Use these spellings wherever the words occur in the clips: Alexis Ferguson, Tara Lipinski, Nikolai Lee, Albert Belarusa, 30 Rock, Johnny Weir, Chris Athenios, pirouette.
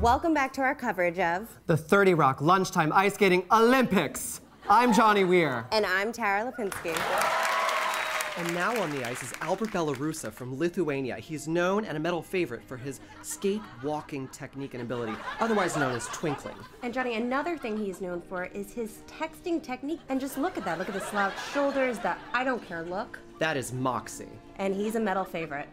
Welcome back to our coverage of the 30 Rock Lunchtime Ice Skating Olympics. I'm Johnny Weir. And I'm Tara Lipinski. And now on the ice is Albert Belarusa from Lithuania. He's known and a medal favorite for his skate walking technique and ability, otherwise known as twinkling. And Johnny, another thing he's known for is his texting technique. And just look at that. Look at the slouched shoulders, the I don't care look. That is moxie. And he's a medal favorite.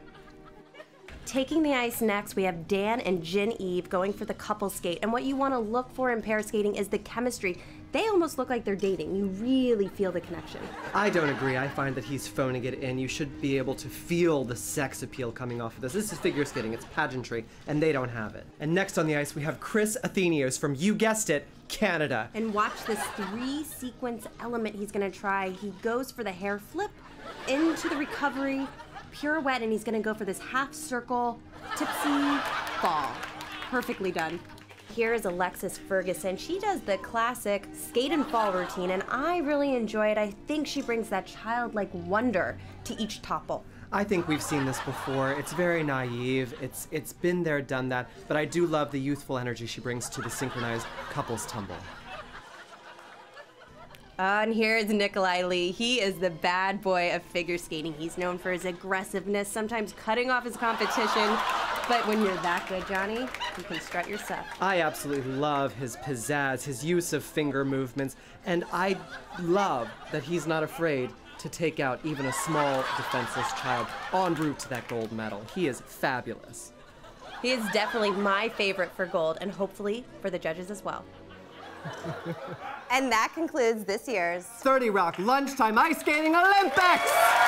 Taking the ice next, we have Dan and Jin Eve going for the couple skate. And what you want to look for in pair skating is the chemistry. They almost look like they're dating. You really feel the connection. I don't agree. I find that he's phoning it in. You should be able to feel the sex appeal coming off of this. This is figure skating. It's pageantry, and they don't have it. And next on the ice, we have Chris Athenios from, you guessed it, Canada. And watch this three-sequence element he's going to try. He goes for the hair flip into the recovery pirouette, and he's gonna go for this half circle tipsy fall. Perfectly done. Here is Alexis Ferguson. She does the classic skate and fall routine, and I really enjoy it. I think she brings that childlike wonder to each topple. I think we've seen this before. It's very naive. It's been there, done that, but I do love the youthful energy she brings to the synchronized couples tumble. And here is Nikolai Lee. He is the bad boy of figure skating. He's known for his aggressiveness, sometimes cutting off his competition. But when you're that good, Johnny, you can strut your stuff. I absolutely love his pizzazz, his use of finger movements. And I love that he's not afraid to take out even a small, defenseless child en route to that gold medal. He is fabulous. He is definitely my favorite for gold, and hopefully for the judges as well. And that concludes this year's 30 Rock Lunchtime Ice Skating Olympics!